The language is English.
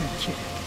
Good kid.